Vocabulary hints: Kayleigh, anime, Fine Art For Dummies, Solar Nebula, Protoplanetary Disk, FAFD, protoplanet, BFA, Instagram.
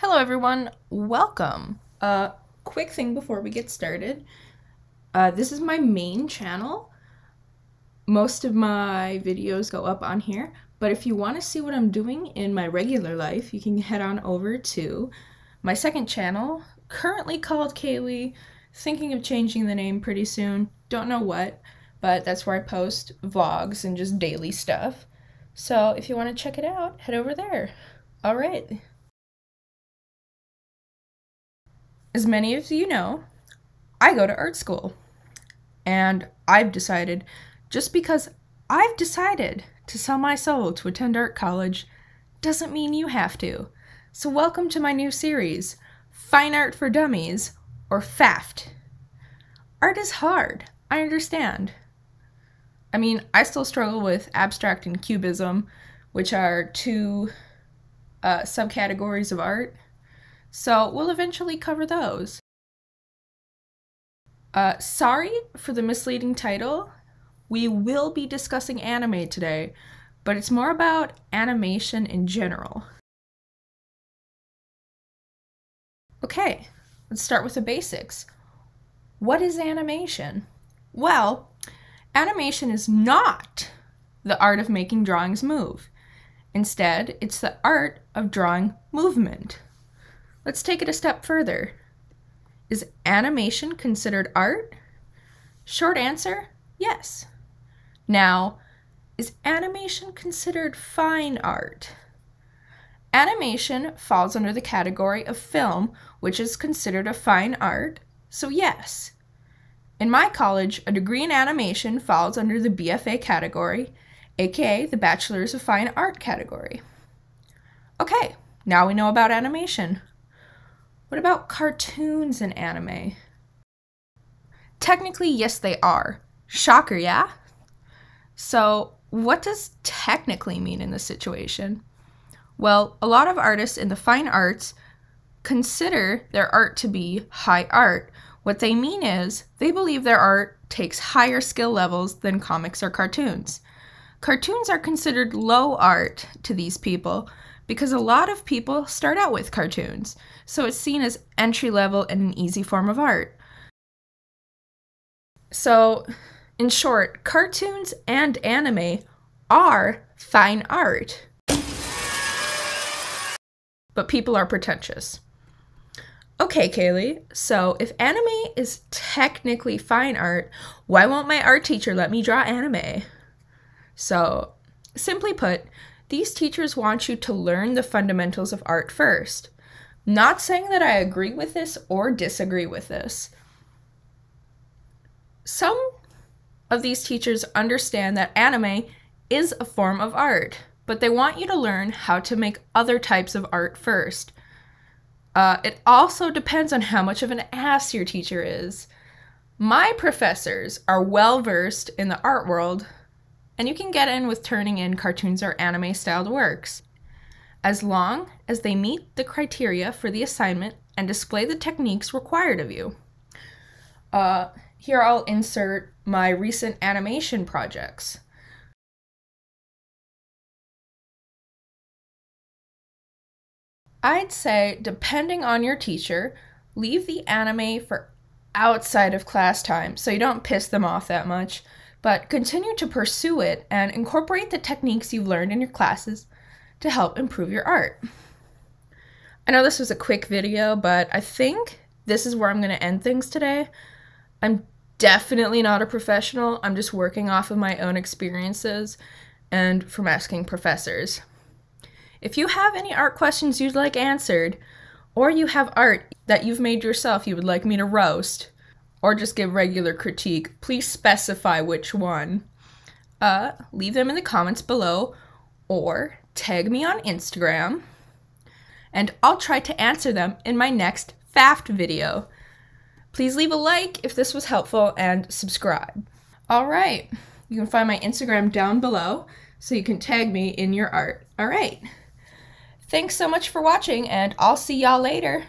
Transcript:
Hello everyone, welcome. Quick thing before we get started. This is my main channel. Most of my videos go up on here, but if you want to see what I'm doing in my regular life, you can head on over to my second channel, currently called Kayleigh, thinking of changing the name pretty soon, don't know what, but that's where I post vlogs and just daily stuff. So if you want to check it out, head over there. All right. As many of you know, I go to art school, and I've decided, just because I've decided to sell my soul to attend art college, doesn't mean you have to. So welcome to my new series, Fine Art for Dummies, or FAFD. Art is hard, I understand. I mean, I still struggle with abstract and cubism, which are two subcategories of art. So we'll eventually cover those. Sorry for the misleading title. We will be discussing anime today, but it's more about animation in general. Okay, let's start with the basics. What is animation? Well, animation is not the art of making drawings move. Instead, it's the art of drawing movement. Let's take it a step further. Is animation considered art? Short answer, yes. Now, is animation considered fine art? Animation falls under the category of film, which is considered a fine art, so yes. In my college, a degree in animation falls under the BFA category, aka the Bachelor's of Fine Art category. Okay, now we know about animation. What about cartoons and anime? Technically, yes, they are. Shocker, yeah? So, what does technically mean in this situation? Well, a lot of artists in the fine arts consider their art to be high art. What they mean is they believe their art takes higher skill levels than comics or cartoons. Cartoons are considered low art to these people, because a lot of people start out with cartoons, so it's seen as entry-level and an easy form of art. So, in short, cartoons and anime are fine art. But people are pretentious. Okay, Kayleigh, so if anime is technically fine art, why won't my art teacher let me draw anime? So, simply put, these teachers want you to learn the fundamentals of art first. Not saying that I agree with this or disagree with this. Some of these teachers understand that anime is a form of art, but they want you to learn how to make other types of art first. It also depends on how much of an ass your teacher is. My professors are well-versed in the art world, and you can get in with turning in cartoons or anime-styled works, as long as they meet the criteria for the assignment and display the techniques required of you. Here I'll insert my recent animation projects. I'd say, depending on your teacher, leave the anime for outside of class time so you don't piss them off that much. But continue to pursue it and incorporate the techniques you've learned in your classes to help improve your art. I know this was a quick video, but I think this is where I'm going to end things today. I'm definitely not a professional. I'm just working off of my own experiences and from asking professors. If you have any art questions you'd like answered, or you have art that you've made yourself you would like me to roast, or just give regular critique, please specify which one. Leave them in the comments below, or tag me on Instagram, and I'll try to answer them in my next FAFD video. Please leave a like if this was helpful, and subscribe. Alright, you can find my Instagram down below, so you can tag me in your art. Alright, thanks so much for watching, and I'll see y'all later.